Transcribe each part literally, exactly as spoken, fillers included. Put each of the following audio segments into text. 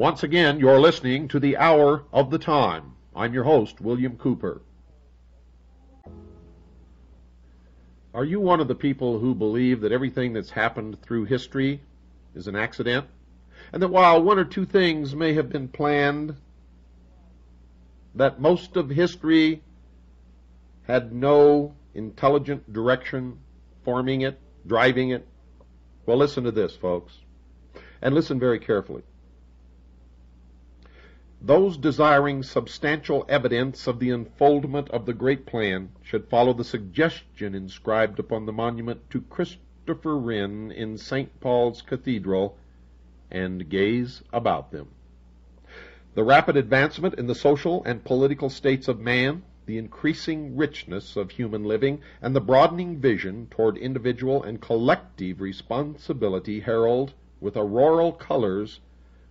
Once again, you're listening to The Hour of the Time. I'm your host, William Cooper. Are you one of the people who believe that everything that's happened through history is an accident? And that while one or two things may have been planned, that most of history had no intelligent direction forming it, driving it? Well, listen to this, folks, and listen very carefully. Those desiring substantial evidence of the unfoldment of the great plan should follow the suggestion inscribed upon the monument to Christopher Wren in Saint Paul's Cathedral and gaze about them. The rapid advancement in the social and political states of man, the increasing richness of human living, and the broadening vision toward individual and collective responsibility herald with auroral colors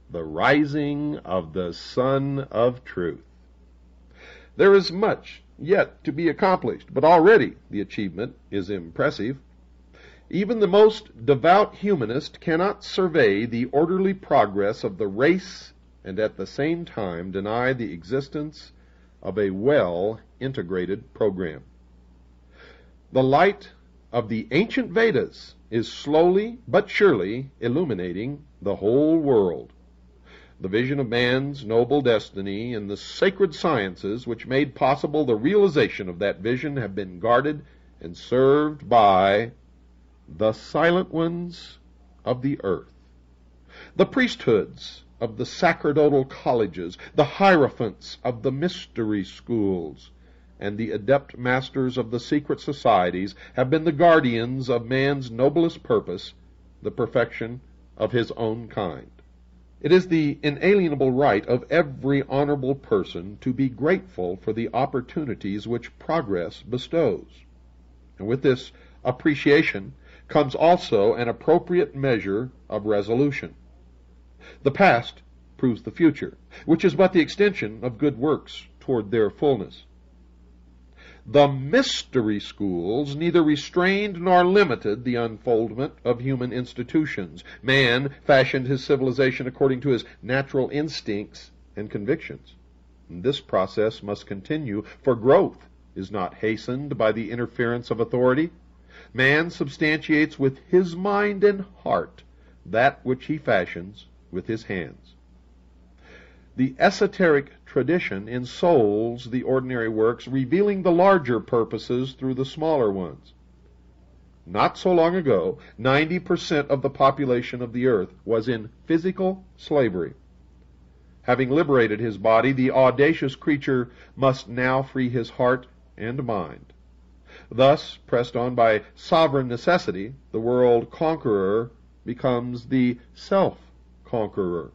the rising of the Sun of Truth. There is much yet to be accomplished, but already the achievement is impressive. Even the most devout humanist cannot survey the orderly progress of the race and at the same time deny the existence of a well-integrated program. The light of the ancient Vedas is slowly but surely illuminating the whole world. The vision of man's noble destiny and the sacred sciences which made possible the realization of that vision have been guarded and served by the silent ones of the earth, the priesthoods of the sacerdotal colleges, the hierophants of the mystery schools, and the adept masters of the secret societies have been the guardians of man's noblest purpose, the perfection of his own kind. It is the inalienable right of every honorable person to be grateful for the opportunities which progress bestows. And with this appreciation comes also an appropriate measure of resolution. The past proves the future, which is but the extension of good works toward their fullness. The mystery schools neither restrained nor limited the unfoldment of human institutions. Man fashioned his civilization according to his natural instincts and convictions. And this process must continue, for growth is not hastened by the interference of authority. Man substantiates with his mind and heart that which he fashions with his hands. The esoteric tradition ensouls the ordinary works, revealing the larger purposes through the smaller ones. Not so long ago, ninety percent of the population of the earth was in physical slavery. Having liberated his body, the audacious creature must now free his heart and mind. Thus, pressed on by sovereign necessity, the world conqueror becomes the self-conqueror.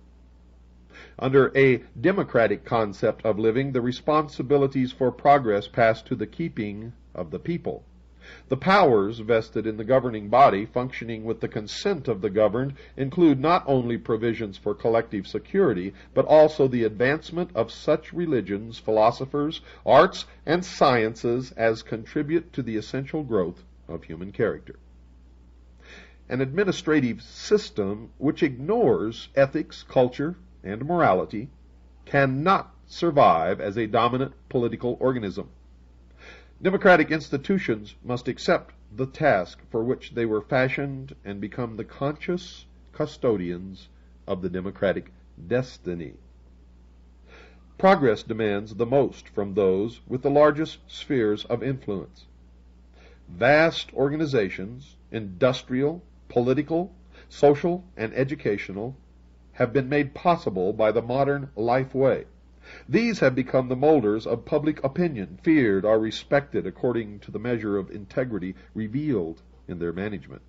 Under a democratic concept of living, the responsibilities for progress pass to the keeping of the people. The powers vested in the governing body, functioning with the consent of the governed, include not only provisions for collective security, but also the advancement of such religions, philosophers, arts, and sciences as contribute to the essential growth of human character. An administrative system which ignores ethics, culture, and morality cannot survive as a dominant political organism. Democratic institutions must accept the task for which they were fashioned and become the conscious custodians of the democratic destiny. Progress demands the most from those with the largest spheres of influence. Vast organizations, industrial, political, social, and educational, have been made possible by the modern life way. These have become the molders of public opinion, feared or respected according to the measure of integrity revealed in their management.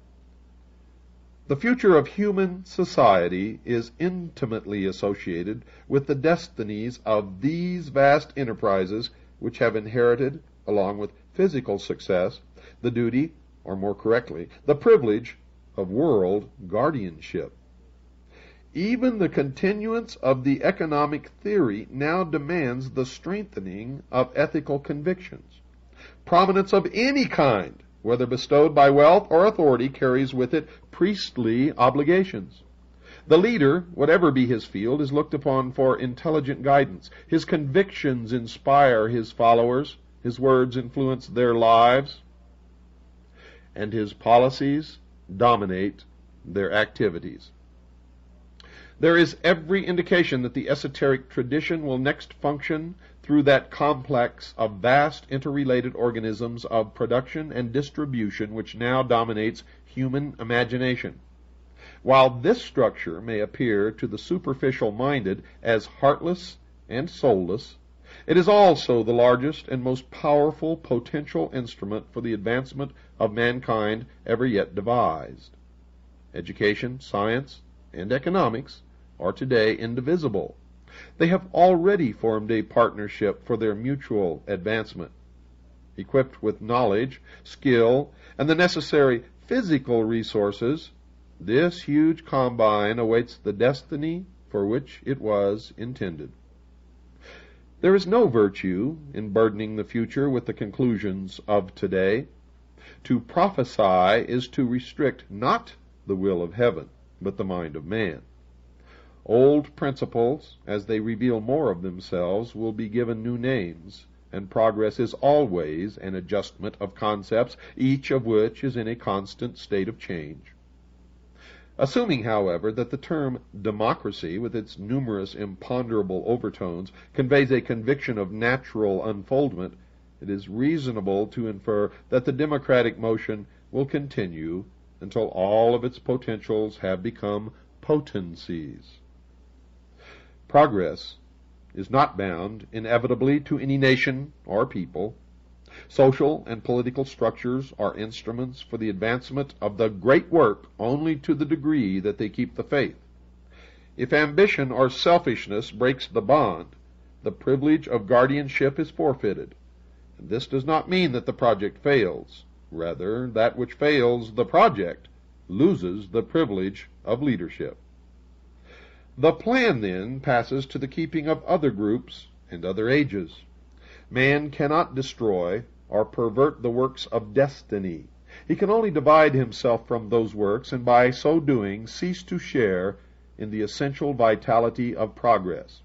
The future of human society is intimately associated with the destinies of these vast enterprises which have inherited, along with physical success, the duty, or more correctly, the privilege of world guardianship. Even the continuance of the economic theory now demands the strengthening of ethical convictions. Prominence of any kind, whether bestowed by wealth or authority, carries with it priestly obligations. The leader, whatever be his field, is looked upon for intelligent guidance. His convictions inspire his followers, his words influence their lives, and his policies dominate their activities. There is every indication that the esoteric tradition will next function through that complex of vast interrelated organisms of production and distribution which now dominates human imagination. While this structure may appear to the superficial minded as heartless and soulless, it is also the largest and most powerful potential instrument for the advancement of mankind ever yet devised. Education, science, and economics are today indivisible. They have already formed a partnership for their mutual advancement. Equipped with knowledge, skill, and the necessary physical resources, this huge combine awaits the destiny for which it was intended. There is no virtue in burdening the future with the conclusions of today. To prophesy is to restrict not the will of heaven, but the mind of man. Old principles, as they reveal more of themselves, will be given new names, and progress is always an adjustment of concepts, each of which is in a constant state of change. Assuming, however, that the term democracy, with its numerous imponderable overtones, conveys a conviction of natural unfoldment, it is reasonable to infer that the democratic motion will continue until all of its potentials have become potencies. Progress is not bound inevitably to any nation or people. Social and political structures are instruments for the advancement of the great work only to the degree that they keep the faith. If ambition or selfishness breaks the bond, the privilege of guardianship is forfeited. And this does not mean that the project fails. Rather, that which fails the project loses the privilege of leadership. The plan, then, passes to the keeping of other groups and other ages. Man cannot destroy or pervert the works of destiny. He can only divide himself from those works, and by so doing cease to share in the essential vitality of progress.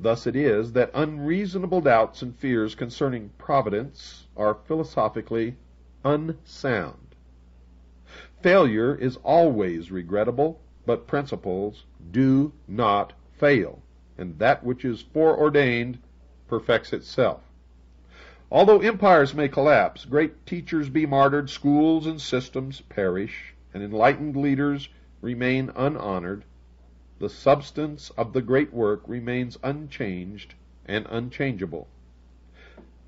Thus it is that unreasonable doubts and fears concerning providence are philosophically unsound. Failure is always regrettable, but principles do not fail, and that which is foreordained perfects itself. Although empires may collapse, great teachers be martyred, schools and systems perish, and enlightened leaders remain unhonored, the substance of the great work remains unchanged and unchangeable.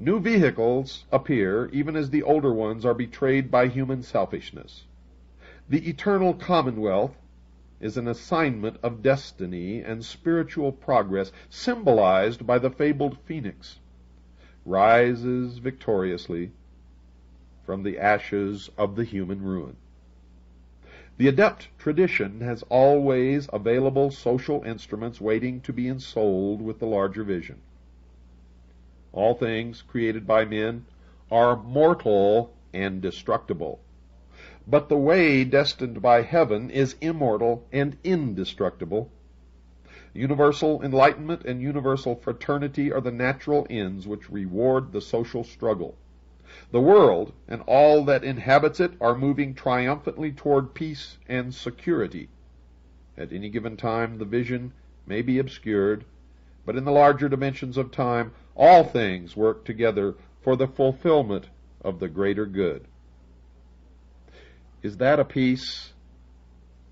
New vehicles appear even as the older ones are betrayed by human selfishness. The eternal commonwealth is an assignment of destiny and spiritual progress, symbolized by the fabled phoenix, rises victoriously from the ashes of the human ruin. The adept tradition has always available social instruments waiting to be ensouled with the larger vision. All things created by men are mortal and destructible. But the way destined by heaven is immortal and indestructible. Universal enlightenment and universal fraternity are the natural ends which reward the social struggle. The world and all that inhabits it are moving triumphantly toward peace and security. At any given time the vision may be obscured, but in the larger dimensions of time, all things work together for the fulfillment of the greater good. Is that a piece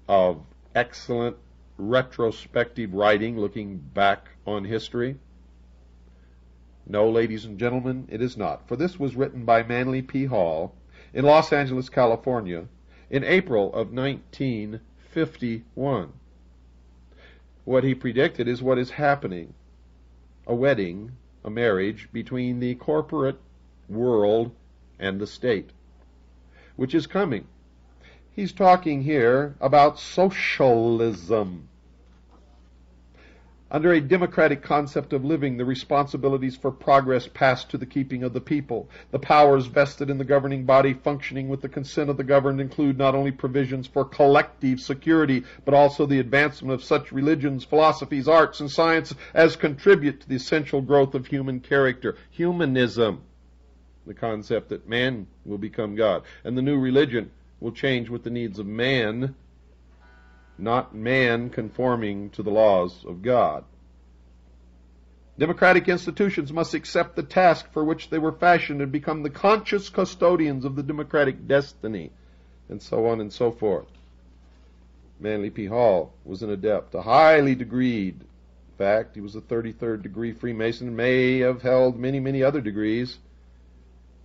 of excellent retrospective writing looking back on history? No, ladies and gentlemen, it is not, for this was written by Manley P Hall in Los Angeles, California, in April of nineteen fifty-one. What he predicted is what is happening: a wedding, a marriage between the corporate world and the state, which is coming. He's talking here about socialism. Under a democratic concept of living, the responsibilities for progress pass to the keeping of the people. The powers vested in the governing body functioning with the consent of the governed include not only provisions for collective security, but also the advancement of such religions, philosophies, arts, and science as contribute to the essential growth of human character. Humanism, the concept that man will become God, and the new religion will change with the needs of man, not man conforming to the laws of God. Democratic institutions must accept the task for which they were fashioned and become the conscious custodians of the democratic destiny, and so on and so forth. Manley P Hall was an adept, a highly degreed. In fact, he was a thirty-third degree Freemason and may have held many, many other degrees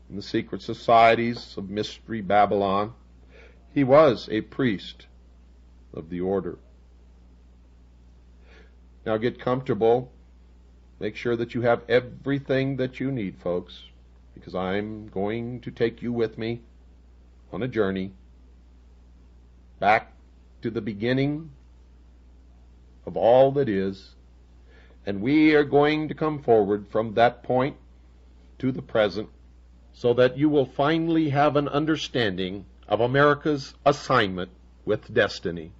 in the secret societies of mystery Babylon. He was a priest of the order. Now get comfortable. Make sure that you have everything that you need, folks, because I'm going to take you with me on a journey back to the beginning of all that is, and we are going to come forward from that point to the present so that you will finally have an understanding of America's assignment with destiny.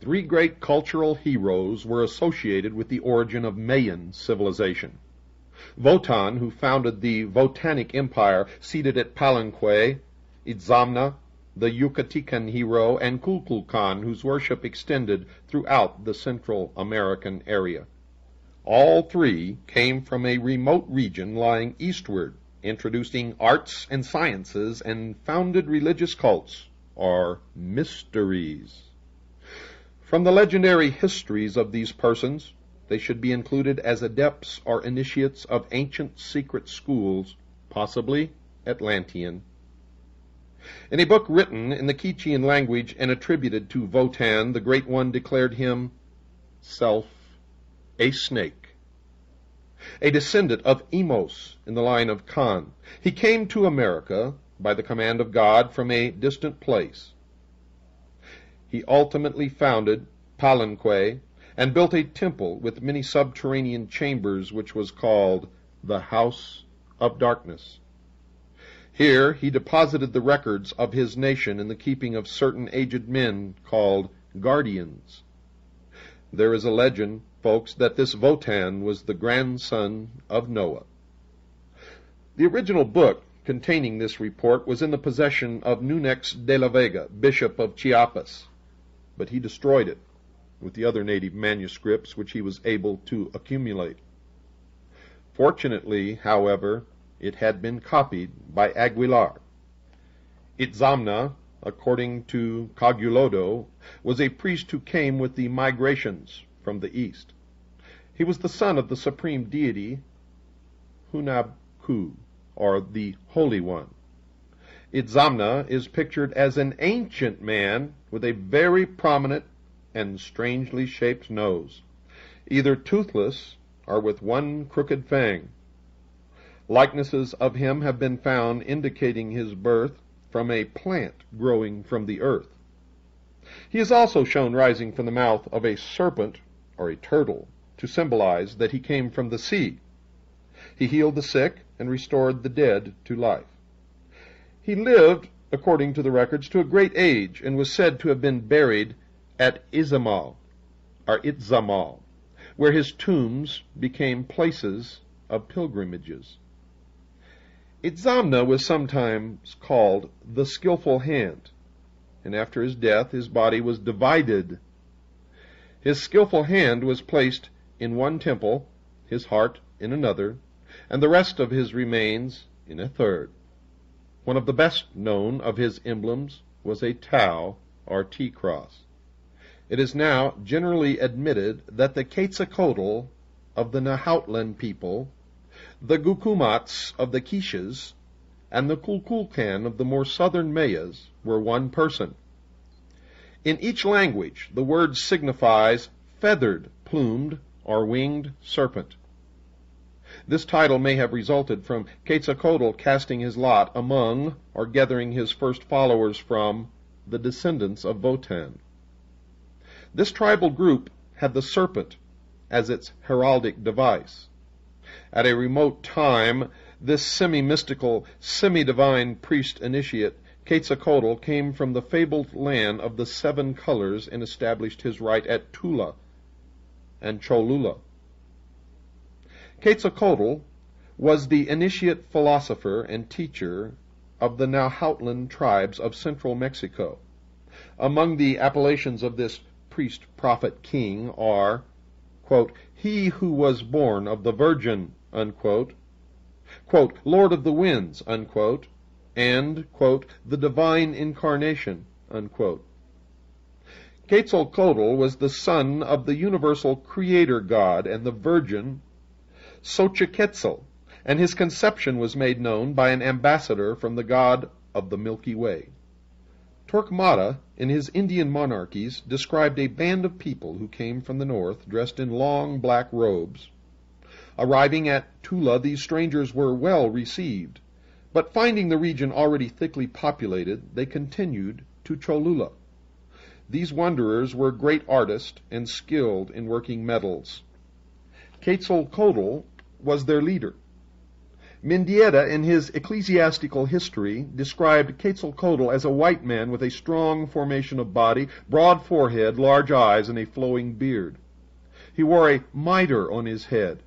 Three great cultural heroes were associated with the origin of Mayan civilization. Votan, who founded the Votanic Empire, seated at Palenque, Itzamna, the Yucatecan hero, and Kukulkan, whose worship extended throughout the Central American area. All three came from a remote region lying eastward, introducing arts and sciences, and founded religious cults, or mysteries. From the legendary histories of these persons, they should be included as adepts or initiates of ancient secret schools, possibly Atlantean. In a book written in the Quichean language and attributed to Votan, the Great One declared him self, a snake, a descendant of Emos in the line of Khan. He came to America by the command of God from a distant place. He ultimately founded Palenque and built a temple with many subterranean chambers, which was called the House of Darkness. Here he deposited the records of his nation in the keeping of certain aged men called guardians. There is a legend, folks, that this Votan was the grandson of Noah. The original book containing this report was in the possession of Nunez de la Vega, Bishop of Chiapas, but he destroyed it with the other native manuscripts which he was able to accumulate. Fortunately, however, it had been copied by Aguilar. Itzamna, according to Cogolludo, was a priest who came with the migrations from the east. He was the son of the supreme deity Hunabku, or the Holy One. Itzamna is pictured as an ancient man with a very prominent and strangely shaped nose, either toothless or with one crooked fang. Likenesses of him have been found indicating his birth from a plant growing from the earth. He is also shown rising from the mouth of a serpent or a turtle to symbolize that he came from the sea. He healed the sick and restored the dead to life. He lived, according to the records, to a great age and was said to have been buried at Itzamal, or Itzamal, where his tombs became places of pilgrimages. Itzamna was sometimes called the Skillful Hand, and after his death his body was divided. His skillful hand was placed in one temple, his heart in another, and the rest of his remains in a third. One of the best known of his emblems was a tau, or T-cross. It is now generally admitted that the Quetzalcoatl of the Nahautlan people, the Gukumats of the Quiches, and the Kukulkan of the more southern Mayas were one person. In each language, the word signifies feathered, plumed, or winged serpent. This title may have resulted from Quetzalcoatl casting his lot among, or gathering his first followers from, the descendants of Votan. This tribal group had the serpent as its heraldic device. At a remote time, this semi-mystical, semi-divine priest-initiate, Quetzalcoatl, came from the fabled land of the seven colors and established his right at Tula and Cholula. Quetzalcoatl was the initiate philosopher and teacher of the Nahautlan tribes of central Mexico. Among the appellations of this priest-prophet-king are, quote, he who was born of the Virgin, unquote, quote, Lord of the Winds, unquote, and, quote, the Divine Incarnation, unquote. Quetzalcoatl was the son of the universal creator god and the Virgin Xochiketl, and his conception was made known by an ambassador from the god of the Milky Way. Torquemada, in his Indian Monarchies, described a band of people who came from the north dressed in long black robes. Arriving at Tula, these strangers were well received, but finding the region already thickly populated, they continued to Cholula. These wanderers were great artists and skilled in working metals. Quetzalcoatl was their leader. Mendieta, in his Ecclesiastical History, described Quetzalcoatl as a white man with a strong formation of body, broad forehead, large eyes, and a flowing beard. He wore a mitre on his head,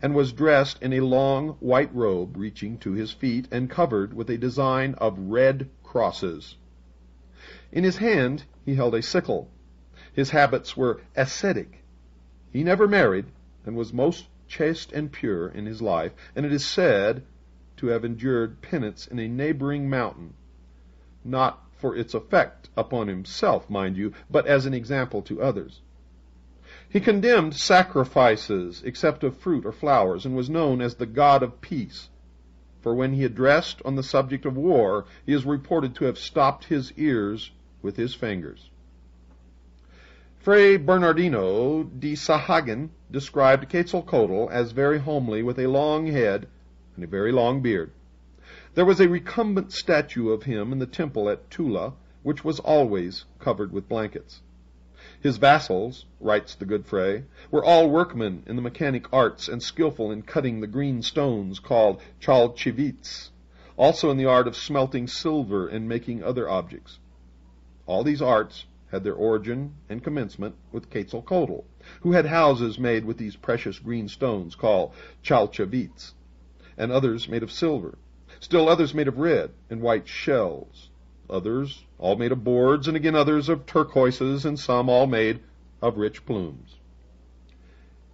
and was dressed in a long white robe reaching to his feet and covered with a design of red crosses. In his hand he held a sickle. His habits were ascetic. He never married, and was most chaste and pure in his life, and it is said to have endured penance in a neighboring mountain, not for its effect upon himself, mind you, but as an example to others. He condemned sacrifices except of fruit or flowers, and was known as the god of peace, for when he addressed on the subject of war, he is reported to have stopped his ears with his fingers. Fray Bernardino de Sahagun described Quetzalcoatl as very homely, with a long head and a very long beard. There was a recumbent statue of him in the temple at Tula, which was always covered with blankets. His vassals, writes the good Fray, were all workmen in the mechanic arts and skillful in cutting the green stones called chalchivites, also in the art of smelting silver and making other objects. All these arts had their origin and commencement with Quetzalcoatl, who had houses made with these precious green stones called chalchivites, and others made of silver, still others made of red and white shells, others all made of boards, and again others of turquoises, and some all made of rich plumes.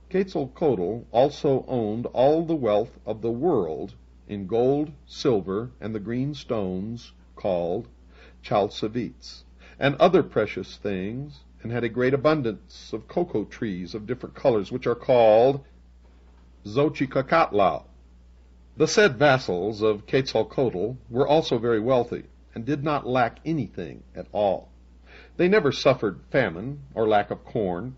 Quetzalcoatl also owned all the wealth of the world in gold, silver, and the green stones called chalchivites, and other precious things, and had a great abundance of cocoa trees of different colors, which are called Xochicacatl. The said vassals of Quetzalcoatl were also very wealthy, and did not lack anything at all. They never suffered famine or lack of corn.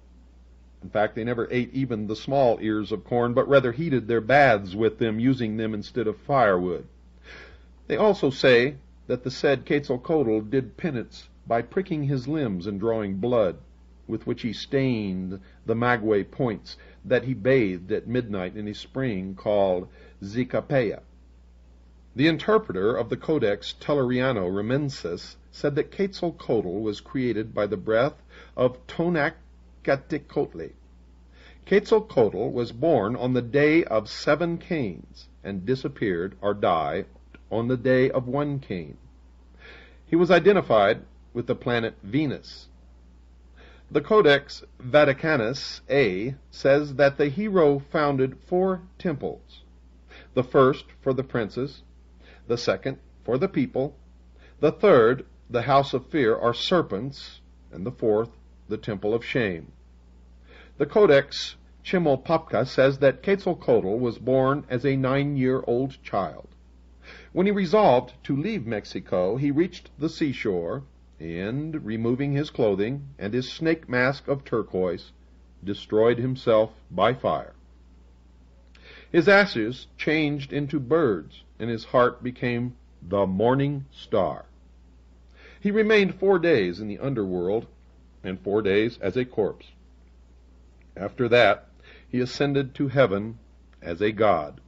In fact, they never ate even the small ears of corn, but rather heated their baths with them, using them instead of firewood. They also say that the said Quetzalcoatl did penance by pricking his limbs and drawing blood, with which he stained the maguey points that he bathed at midnight in a spring called Zicapeya. The interpreter of the Codex Telluriano-Remensis said that Quetzalcoatl was created by the breath of Tonacatecotli. Quetzalcoatl was born on the day of seven canes, and disappeared or died on the day of one cane. He was identified with the planet Venus. The Codex Vaticanus A says that the hero founded four temples, the first for the princes, the second for the people, the third the house of fear or serpents, and the fourth the temple of shame. The Codex Chemopapka says that Quetzalcoatl was born as a nine-year-old child. When he resolved to leave Mexico, he reached the seashore, and, removing his clothing and his snake mask of turquoise, destroyed himself by fire. His ashes changed into birds, and his heart became the morning star. He remained four days in the underworld, and four days as a corpse. After that, he ascended to heaven as a god.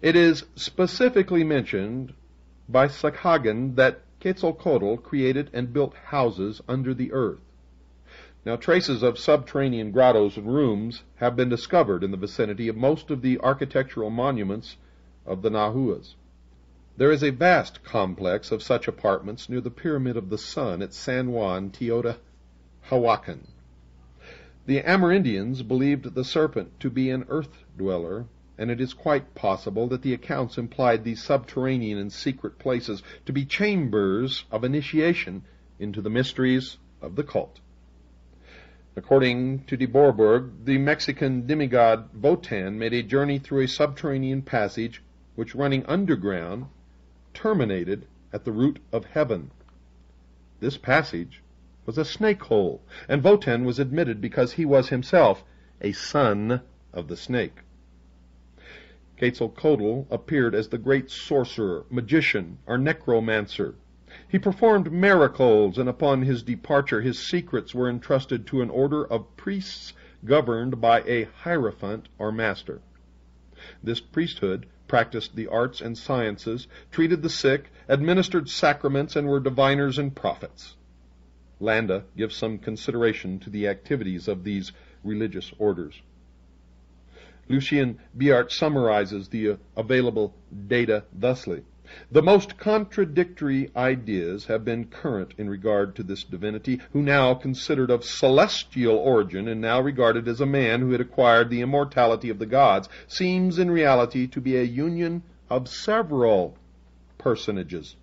It is specifically mentioned by Sahagun that Quetzalcoatl created and built houses under the earth. Now, traces of subterranean grottos and rooms have been discovered in the vicinity of most of the architectural monuments of the Nahuas. There is a vast complex of such apartments near the Pyramid of the Sun at San Juan Teotihuacan. The Amerindians believed the serpent to be an earth-dweller, and it is quite possible that the accounts implied these subterranean and secret places to be chambers of initiation into the mysteries of the cult. According to De Bourbourg, the Mexican demigod Votan made a journey through a subterranean passage which, running underground, terminated at the root of heaven. This passage was a snake hole, and Votan was admitted because he was himself a son of the snake. Quetzalcoatl appeared as the great sorcerer, magician, or necromancer. He performed miracles, and upon his departure his secrets were entrusted to an order of priests governed by a hierophant or master. This priesthood practiced the arts and sciences, treated the sick, administered sacraments, and were diviners and prophets. Landa gives some consideration to the activities of these religious orders. Lucien Biart summarizes the available data thusly. The most contradictory ideas have been current in regard to this divinity, who now considered of celestial origin and now regarded as a man who had acquired the immortality of the gods, seems in reality to be a union of several personages.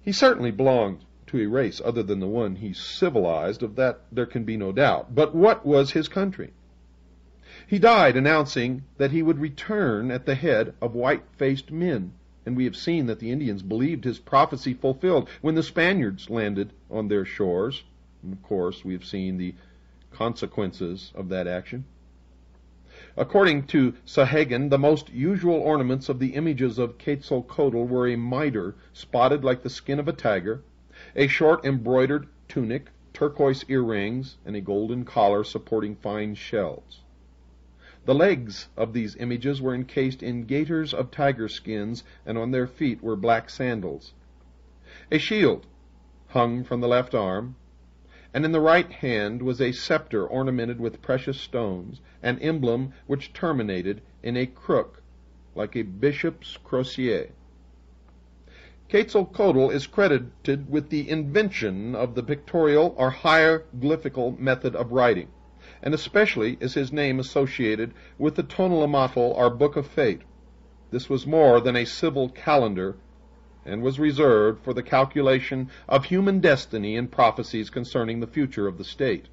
He certainly belonged to a race other than the one he civilized, of that there can be no doubt. But what was his country? He died announcing that he would return at the head of white-faced men. And we have seen that the Indians believed his prophecy fulfilled when the Spaniards landed on their shores. And of course, we have seen the consequences of that action. According to Sahagun, the most usual ornaments of the images of Quetzalcoatl were a mitre spotted like the skin of a tiger, a short embroidered tunic, turquoise earrings, and a golden collar supporting fine shells. The legs of these images were encased in gaiters of tiger skins, and on their feet were black sandals. A shield hung from the left arm, and in the right hand was a scepter ornamented with precious stones, an emblem which terminated in a crook like a bishop's crosier. Quetzalcoatl is credited with the invention of the pictorial or hieroglyphical method of writing, and especially is his name associated with the Tonalamatl, or Book of Fate. This was more than a civil calendar, and was reserved for the calculation of human destiny and prophecies concerning the future of the state.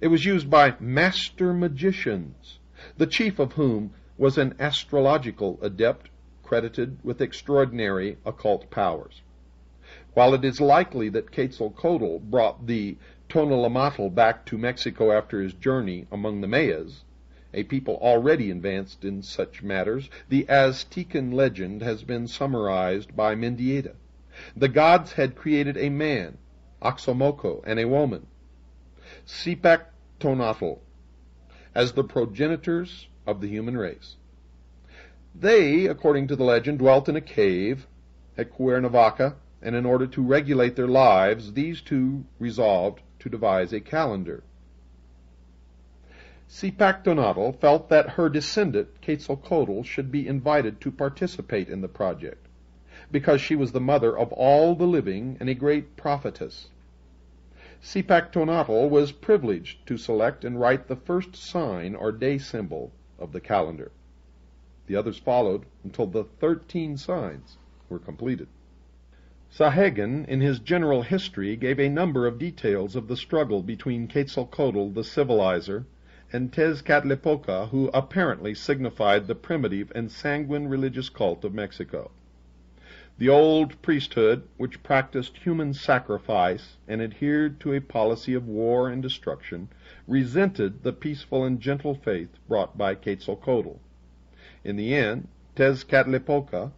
It was used by master magicians, the chief of whom was an astrological adept credited with extraordinary occult powers. While it is likely that Quetzalcoatl brought the Tonalamatl back to Mexico after his journey among the Mayas, a people already advanced in such matters, the Aztecan legend has been summarized by Mendieta. The gods had created a man, Oxomoco, and a woman, Cipactonatl, as the progenitors of the human race. They, according to the legend, dwelt in a cave at Cuernavaca, and in order to regulate their lives, these two resolved to devise a calendar. Cipactonatl felt that her descendant, Quetzalcoatl, should be invited to participate in the project, because she was the mother of all the living and a great prophetess. Cipactonatl was privileged to select and write the first sign or day symbol of the calendar. The others followed until the thirteen signs were completed. Sahagun, in his general history, gave a number of details of the struggle between Quetzalcoatl, the civilizer, and Tezcatlipoca, who apparently signified the primitive and sanguine religious cult of Mexico. The old priesthood, which practiced human sacrifice and adhered to a policy of war and destruction, resented the peaceful and gentle faith brought by Quetzalcoatl. In the end, Tezcatlipoca,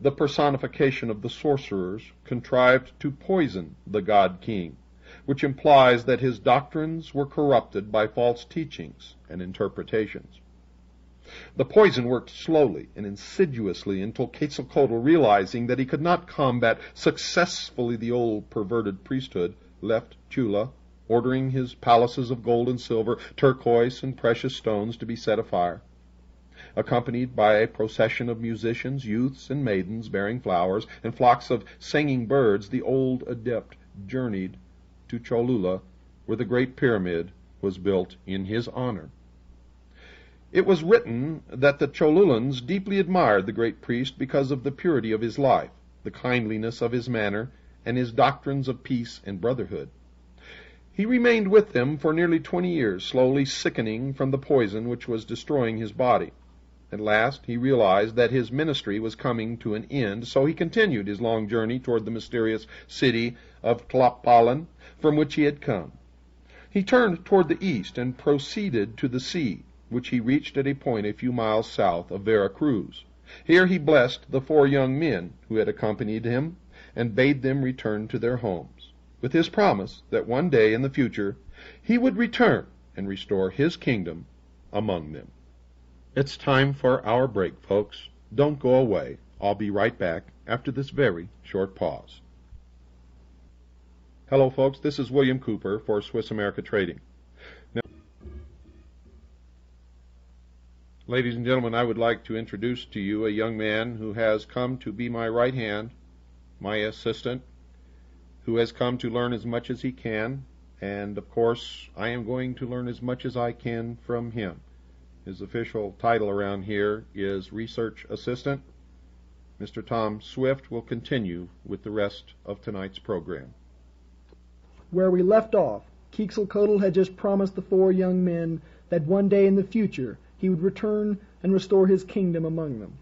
the personification of the sorcerers, contrived to poison the god-king, which implies that his doctrines were corrupted by false teachings and interpretations. The poison worked slowly and insidiously until Quetzalcoatl, realizing that he could not combat successfully the old perverted priesthood, left Tula, ordering his palaces of gold and silver, turquoise and precious stones to be set afire, accompanied by a procession of musicians, youths, and maidens bearing flowers, and flocks of singing birds. The old adept journeyed to Cholula, where the Great Pyramid was built in his honor. It was written that the Cholulans deeply admired the great priest because of the purity of his life, the kindliness of his manner, and his doctrines of peace and brotherhood. He remained with them for nearly twenty years, slowly sickening from the poison which was destroying his body. At last he realized that his ministry was coming to an end, so he continued his long journey toward the mysterious city of Tlapalan, from which he had come. He turned toward the east and proceeded to the sea, which he reached at a point a few miles south of Vera Cruz. Here he blessed the four young men who had accompanied him, and bade them return to their homes, with his promise that one day in the future he would return and restore his kingdom among them. It's time for our break, folks. Don't go away. I'll be right back after this very short pause. Hello, folks. This is William Cooper for Swiss America Trading. Now, ladies and gentlemen, I would like to introduce to you a young man who has come to be my right hand, my assistant, who has come to learn as much as he can, and of course I am going to learn as much as I can from him. His official title around here is Research Assistant. Mister Tom Swift will continue with the rest of tonight's program. Where we left off, Quetzalcoatl had just promised the four young men that one day in the future he would return and restore his kingdom among them.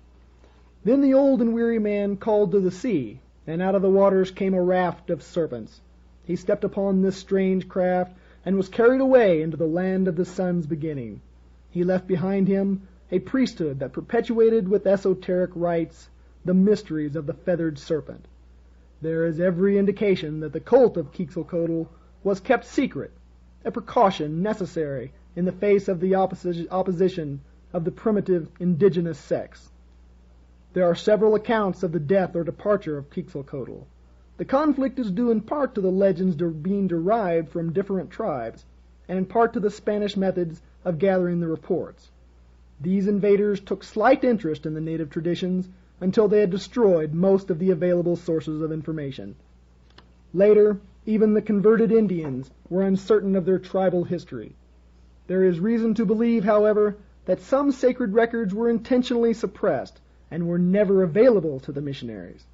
Then the old and weary man called to the sea, and out of the waters came a raft of serpents. He stepped upon this strange craft and was carried away into the land of the sun's beginning. He left behind him a priesthood that perpetuated with esoteric rites the mysteries of the feathered serpent. There is every indication that the cult of Quetzalcoatl was kept secret, a precaution necessary in the face of the opposition of the primitive indigenous sects. There are several accounts of the death or departure of Quetzalcoatl. The conflict is due in part to the legends de being derived from different tribes, and in part to the Spanish methods of gathering the reports. These invaders took slight interest in the native traditions until they had destroyed most of the available sources of information. Later, even the converted Indians were uncertain of their tribal history. There is reason to believe, however, that some sacred records were intentionally suppressed and were never available to the missionaries.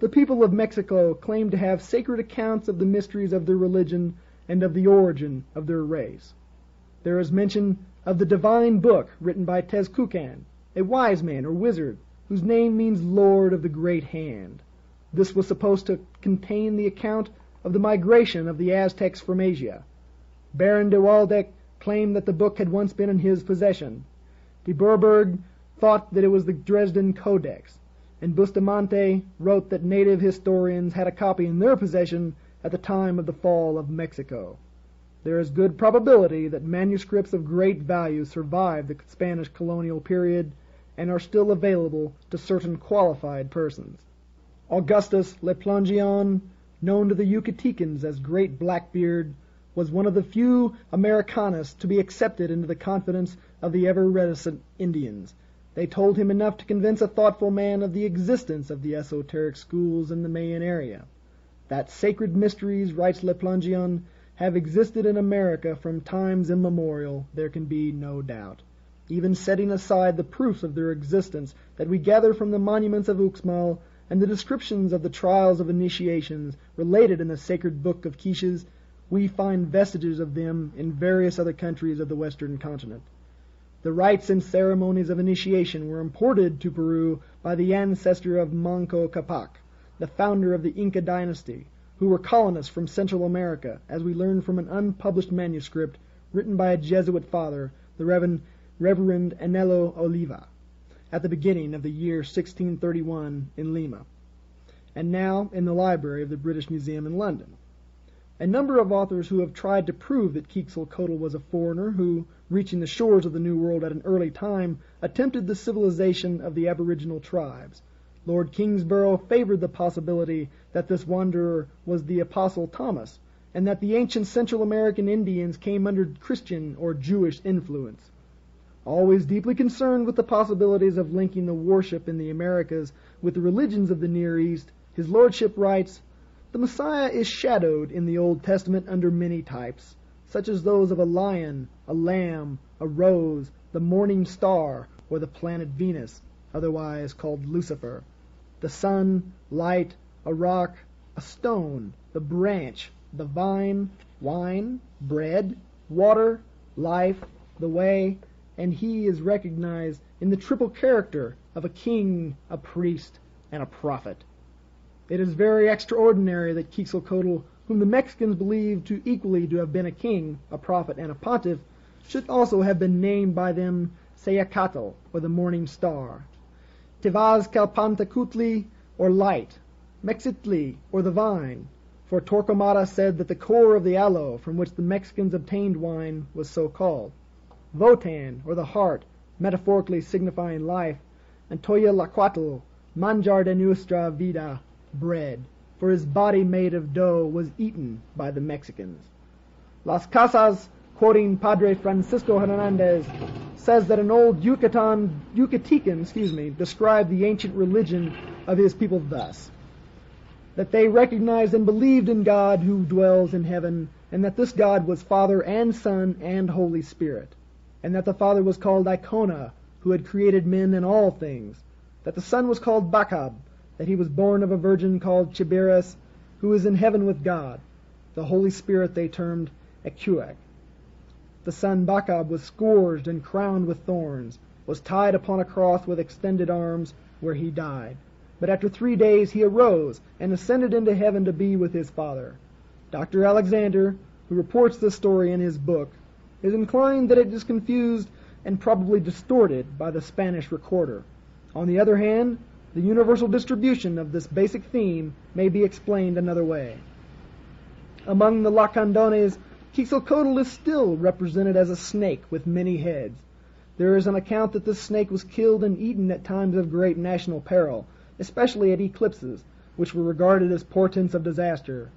The people of Mexico claim to have sacred accounts of the mysteries of their religion and of the origin of their race. There is mention of the divine book written by Tezcucan, a wise man or wizard whose name means Lord of the Great Hand. This was supposed to contain the account of the migration of the Aztecs from Asia. Baron de Waldeck claimed that the book had once been in his possession. De Bourbourg thought that it was the Dresden Codex, and Bustamante wrote that native historians had a copy in their possession at the time of the fall of Mexico. There is good probability that manuscripts of great value survived the Spanish colonial period and are still available to certain qualified persons. Augustus Le Plongeon, known to the Yucatecans as Great Blackbeard, was one of the few Americanas to be accepted into the confidence of the ever-reticent Indians. They told him enough to convince a thoughtful man of the existence of the esoteric schools in the Mayan area. That sacred mysteries, writes Le Plongeon, have existed in America from times immemorial, there can be no doubt. Even setting aside the proofs of their existence that we gather from the monuments of Uxmal and the descriptions of the trials of initiations related in the sacred book of Quiches, we find vestiges of them in various other countries of the Western continent. The rites and ceremonies of initiation were imported to Peru by the ancestor of Manco Capac, the founder of the Inca dynasty, who were colonists from Central America, as we learn from an unpublished manuscript written by a Jesuit father, the Reverend Reverend Anello Oliva, at the beginning of the year sixteen thirty-one in Lima, and now in the library of the British Museum in London. A number of authors who have tried to prove that Quetzalcoatl was a foreigner who, reaching the shores of the New World at an early time, attempted the civilization of the aboriginal tribes. Lord Kingsborough favored the possibility that this wanderer was the Apostle Thomas, and that the ancient Central American Indians came under Christian or Jewish influence. Always deeply concerned with the possibilities of linking the worship in the Americas with the religions of the Near East, his lordship writes, "The Messiah is shadowed in the Old Testament under many types, such as those of a lion, a lamb, a rose, the morning star, or the planet Venus, otherwise called Lucifer, the sun, light, a rock, a stone, the branch, the vine, wine, bread, water, life, the way, and he is recognized in the triple character of a king, a priest, and a prophet." It is very extraordinary that Quetzalcoatl, whom the Mexicans believe to equally to have been a king, a prophet, and a pontiff, should also have been named by them Seyacatl, or the morning star, Tezcatlipoca, or light, Mexitli, or the vine, for Torquemada said that the core of the aloe from which the Mexicans obtained wine was so called. Votan, or the heart, metaphorically signifying life, and Toyolcoatl, manjar de nuestra vida, bread, for his body made of dough was eaten by the Mexicans. Las Casas, quoting Padre Francisco Hernandez, says that an old Yucatan, Yucatecan excuse me, described the ancient religion of his people thus, that they recognized and believed in God who dwells in heaven, and that this God was Father and Son and Holy Spirit, and that the Father was called Icona, who had created men and all things, that the Son was called Bacab, that he was born of a virgin called Chiberes, who is in heaven with God. The Holy Spirit they termed Ecuac. The Son Bacab was scourged and crowned with thorns, was tied upon a cross with extended arms, where he died. But after three days he arose and ascended into heaven to be with his Father. Doctor Alexander, who reports this story in his book, is inclined that it is confused and probably distorted by the Spanish recorder. On the other hand, the universal distribution of this basic theme may be explained another way. Among the Lacandones, Quetzalcoatl is still represented as a snake with many heads. There is an account that this snake was killed and eaten at times of great national peril, especially at eclipses, which were regarded as portents of disaster.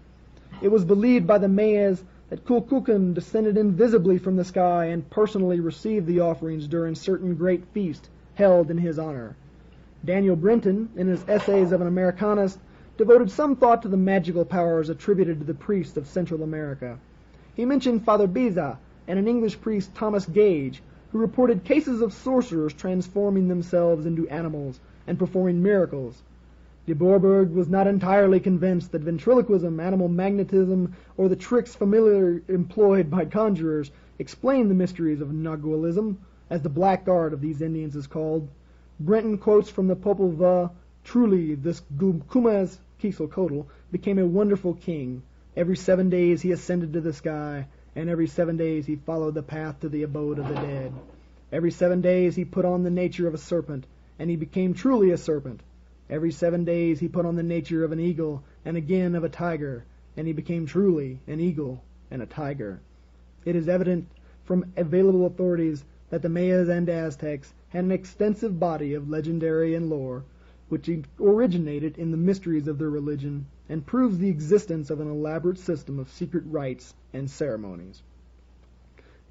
It was believed by the Mayas that Kukulkan descended invisibly from the sky and personally received the offerings during certain great feasts held in his honor. Daniel Brenton, in his Essays of an Americanist, devoted some thought to the magical powers attributed to the priests of Central America. He mentioned Father Biza and an English priest, Thomas Gage, who reported cases of sorcerers transforming themselves into animals and performing miracles. De Bourbourg was not entirely convinced that ventriloquism, animal magnetism, or the tricks familiarly employed by conjurers explained the mysteries of Nahualism, as the black art of these Indians is called. Brenton quotes from the Popol Vuh, "Truly, this Gucumas Quetzalcoatl became a wonderful king. Every seven days he ascended to the sky, and every seven days he followed the path to the abode of the dead. Every seven days he put on the nature of a serpent, and he became truly a serpent. Every seven days he put on the nature of an eagle, and again of a tiger, and he became truly an eagle and a tiger." It is evident from available authorities that the Mayas and Aztecs had an extensive body of legendary and lore, which originated in the mysteries of their religion and proves the existence of an elaborate system of secret rites and ceremonies.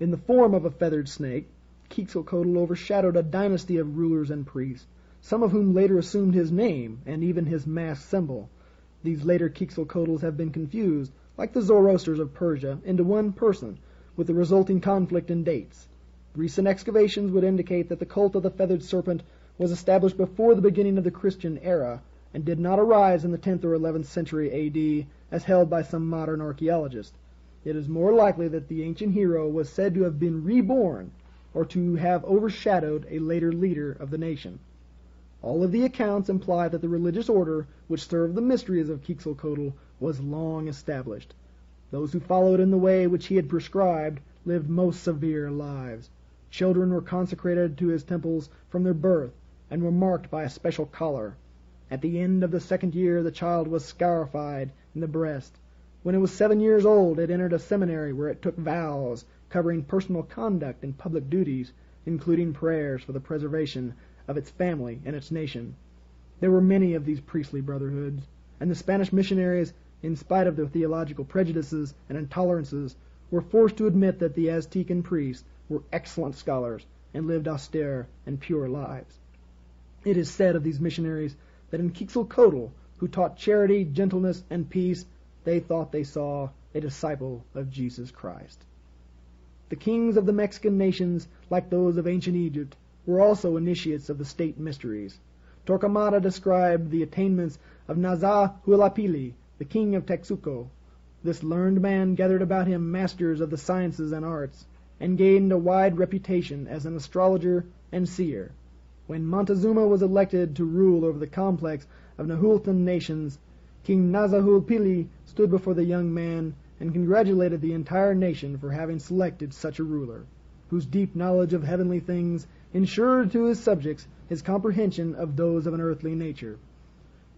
In the form of a feathered snake, Quetzalcoatl overshadowed a dynasty of rulers and priests, some of whom later assumed his name and even his masked symbol. These later Quetzalcoatls have been confused, like the Zoroasters of Persia, into one person, with the resulting conflict in dates. Recent excavations would indicate that the cult of the feathered serpent was established before the beginning of the Christian era and did not arise in the tenth or eleventh century A D as held by some modern archaeologists. It is more likely that the ancient hero was said to have been reborn or to have overshadowed a later leader of the nation. All of the accounts imply that the religious order which served the mysteries of Quetzalcoatl was long established. Those who followed in the way which he had prescribed lived most severe lives. Children were consecrated to his temples from their birth and were marked by a special collar. At the end of the second year the child was scarified in the breast. When it was seven years old it entered a seminary where it took vows covering personal conduct and public duties, including prayers for the preservation of its family and its nation. There were many of these priestly brotherhoods, and the Spanish missionaries, in spite of their theological prejudices and intolerances, were forced to admit that the Aztecan priests were excellent scholars and lived austere and pure lives. It is said of these missionaries that in Quetzalcoatl, who taught charity, gentleness, and peace, they thought they saw a disciple of Jesus Christ. The kings of the Mexican nations, like those of ancient Egypt, were also initiates of the state mysteries. Torquemada described the attainments of Nezahualpilli, the king of Texuco. This learned man gathered about him masters of the sciences and arts, and gained a wide reputation as an astrologer and seer. When Montezuma was elected to rule over the complex of Nahautlan nations, King Nezahualpilli stood before the young man and congratulated the entire nation for having selected such a ruler, whose deep knowledge of heavenly things ensured to his subjects his comprehension of those of an earthly nature.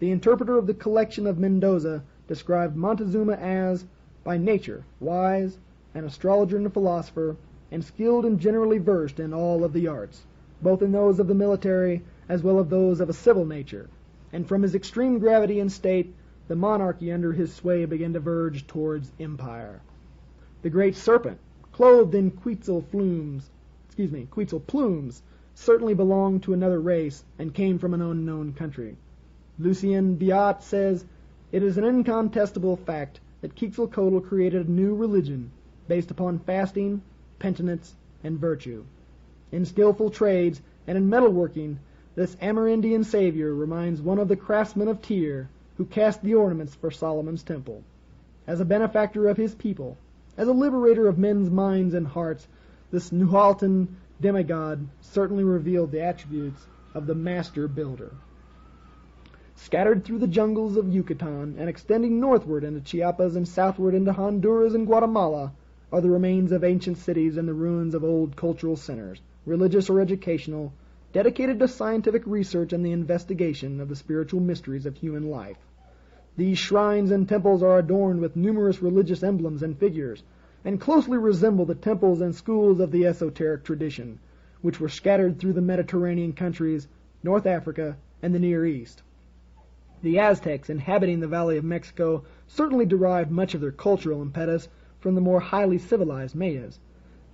The interpreter of the collection of Mendoza described Montezuma as, by nature, wise, an astrologer and a philosopher, and skilled and generally versed in all of the arts. both in those of the military as well as those of a civil nature, and from his extreme gravity and state, the monarchy under his sway began to verge towards empire. The great serpent, clothed in Quetzal plumes, excuse me, Quetzal plumes, certainly belonged to another race and came from an unknown country. Lucien Biot says, "It is an incontestable fact that Quetzalcoatl created a new religion based upon fasting, penitence, and virtue. In skillful trades and in metalworking, this Amerindian savior reminds one of the craftsmen of Tyre who cast the ornaments for Solomon's temple. As a benefactor of his people, as a liberator of men's minds and hearts, this Nahualtan demigod certainly revealed the attributes of the master builder." Scattered through the jungles of Yucatan and extending northward into Chiapas and southward into Honduras and Guatemala are the remains of ancient cities and the ruins of old cultural centers, religious or educational, dedicated to scientific research and the investigation of the spiritual mysteries of human life. These shrines and temples are adorned with numerous religious emblems and figures, and closely resemble the temples and schools of the esoteric tradition, which were scattered through the Mediterranean countries, North Africa, and the Near East. The Aztecs inhabiting the Valley of Mexico certainly derived much of their cultural impetus from the more highly civilized Mayas.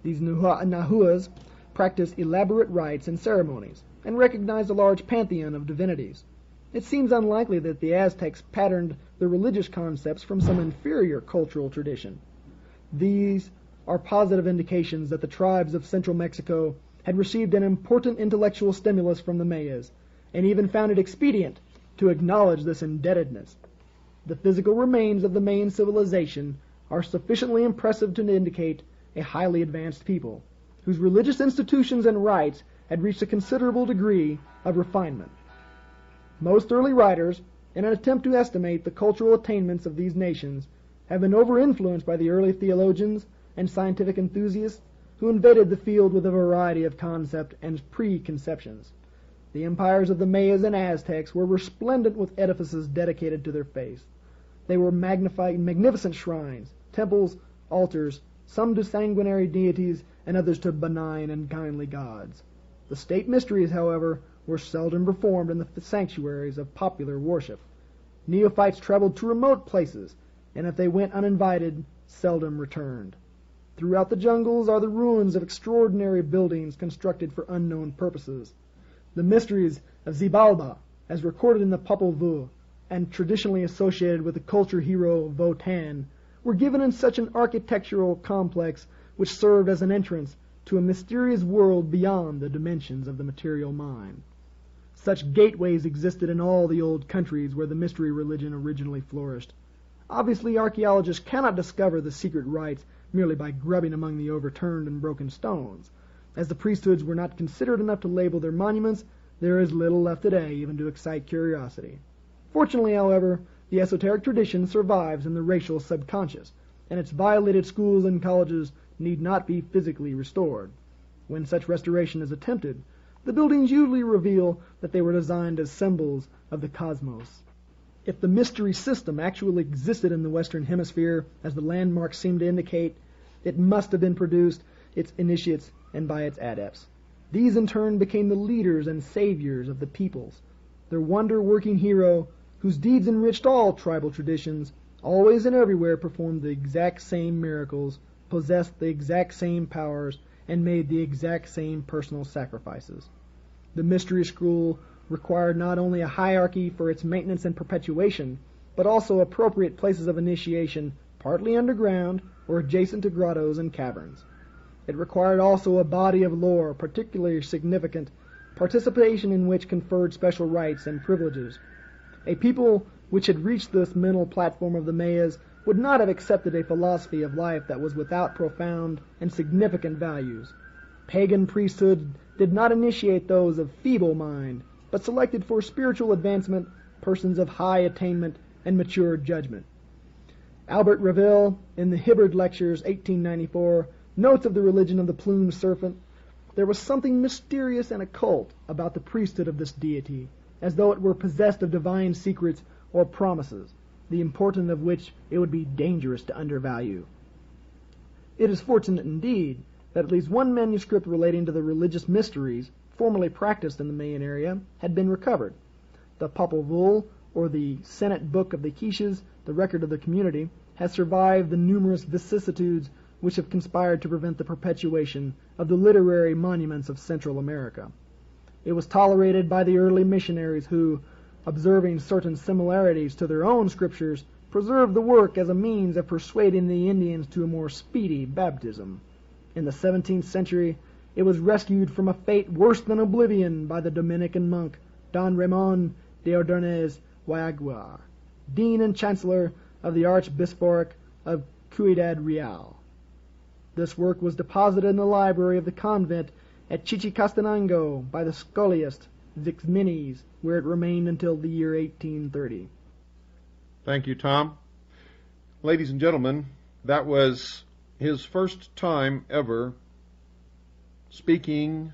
These Nahuas practiced elaborate rites and ceremonies, and recognized a large pantheon of divinities. It seems unlikely that the Aztecs patterned their religious concepts from some inferior cultural tradition. These are positive indications that the tribes of central Mexico had received an important intellectual stimulus from the Mayas, and even found it expedient to acknowledge this indebtedness. The physical remains of the Mayan civilization are sufficiently impressive to indicate a highly advanced people, whose religious institutions and rites had reached a considerable degree of refinement. Most early writers, in an attempt to estimate the cultural attainments of these nations, have been over-influenced by the early theologians and scientific enthusiasts who invaded the field with a variety of concepts and preconceptions. The empires of the Mayas and Aztecs were resplendent with edifices dedicated to their faith. They were magnified, magnificent shrines, temples, altars, some to sanguinary deities and others to benign and kindly gods. The state mysteries, however, were seldom performed in the sanctuaries of popular worship. Neophytes traveled to remote places, and if they went uninvited, seldom returned. Throughout the jungles are the ruins of extraordinary buildings constructed for unknown purposes. The mysteries of Xibalba, as recorded in the Popol Vuh, and traditionally associated with the culture hero Votan, were given in such an architectural complex which served as an entrance to a mysterious world beyond the dimensions of the material mind. Such gateways existed in all the old countries where the mystery religion originally flourished. Obviously, archaeologists cannot discover the secret rites merely by grubbing among the overturned and broken stones. As the priesthoods were not considered enough to label their monuments, there is little left today even to excite curiosity. Fortunately, however, the esoteric tradition survives in the racial subconscious, and its violated schools and colleges need not be physically restored. When such restoration is attempted, the buildings usually reveal that they were designed as symbols of the cosmos. If the mystery system actually existed in the Western Hemisphere, as the landmarks seem to indicate, it must have been produced its initiates and by its adepts. These in turn became the leaders and saviors of the peoples. Their wonder-working hero, whose deeds enriched all tribal traditions, always and everywhere performed the exact same miracles, possessed the exact same powers, and made the exact same personal sacrifices. The mystery school required not only a hierarchy for its maintenance and perpetuation, but also appropriate places of initiation, partly underground or adjacent to grottos and caverns. It required also a body of lore, particularly significant, participation in which conferred special rights and privileges. A people which had reached this mental platform of the Mayas would not have accepted a philosophy of life that was without profound and significant values. Pagan priesthoods did not initiate those of feeble mind, but selected for spiritual advancement persons of high attainment and mature judgment. Albert Reville, in the Hibbard Lectures, eighteen ninety-four, notes of the religion of the plumed serpent, there was something mysterious and occult about the priesthood of this deity, as though it were possessed of divine secrets or promises, the importance of which it would be dangerous to undervalue. It is fortunate indeed that at least one manuscript relating to the religious mysteries, formerly practiced in the Mayan area had been recovered. The Popol Vuh, or the Senate Book of the Quiches, the record of the community, has survived the numerous vicissitudes which have conspired to prevent the perpetuation of the literary monuments of Central America. It was tolerated by the early missionaries who, observing certain similarities to their own scriptures, preserved the work as a means of persuading the Indians to a more speedy baptism. In the seventeenth century, it was rescued from a fate worse than oblivion by the Dominican monk Don Ramon de Ordonez Wayaguar, Dean and Chancellor of the Archbishopric of Ciudad Real. This work was deposited in the library of the convent at Chichicastenango by the scholiast Zixmenes, where it remained until the year eighteen thirty. Thank you, Tom. Ladies and gentlemen, that was his first time ever speaking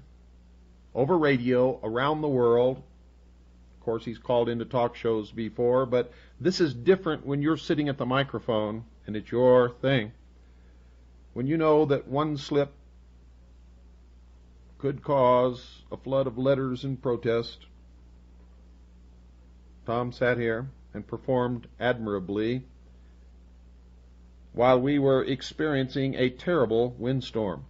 over radio around the world. Of course, he's called into talk shows before, but this is different when you're sitting at the microphone and it's your thing. When you know that one slip could cause a flood of letters in protest. Tom sat here and performed admirably while we were experiencing a terrible windstorm.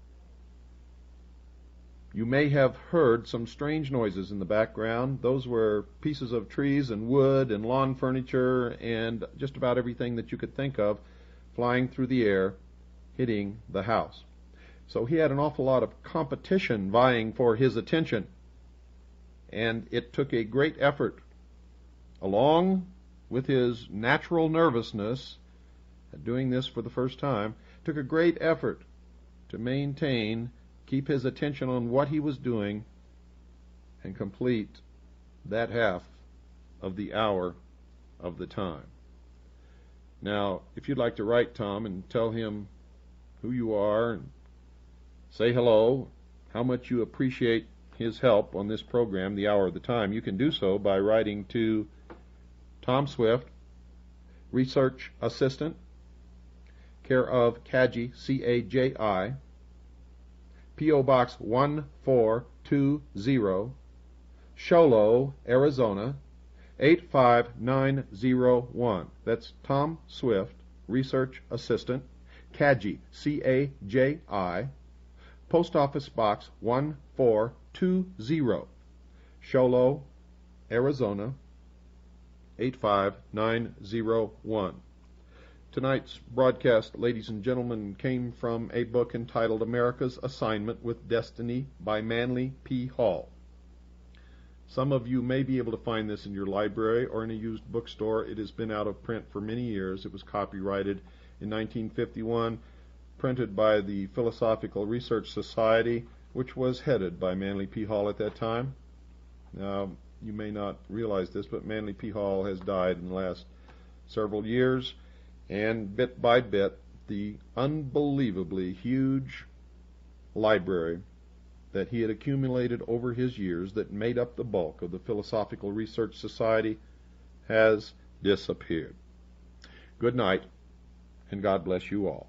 You may have heard some strange noises in the background. Those were pieces of trees and wood and lawn furniture and just about everything that you could think of flying through the air, hitting the house. So he had an awful lot of competition vying for his attention, and it took a great effort, along with his natural nervousness at doing this for the first time, took a great effort to maintain keep his attention on what he was doing and complete that half of the hour of the time. Now, if you'd like to write Tom and tell him who you are and say hello, how much you appreciate his help on this program, The Hour of the Time, you can do so by writing to Tom Swift, Research Assistant, care of Kaji, C A J I, P O Box one four two zero, Sholo, Arizona, eight five nine zero one. That's Tom Swift, Research Assistant, Caji, C A J I, Post Office Box one four two zero, Sholo, Arizona, eight five nine zero one. Tonight's broadcast, ladies and gentlemen, came from a book entitled America's Assignment with Destiny by Manley P Hall. Some of you may be able to find this in your library or in a used bookstore. It has been out of print for many years. It was copyrighted in nineteen fifty-one, printed by the Philosophical Research Society, which was headed by Manley P Hall at that time. Now, you may not realize this, but Manley P Hall has died in the last several years. And bit by bit, the unbelievably huge library that he had accumulated over his years that made up the bulk of the Philosophical Research Society has disappeared. Good night, and God bless you all.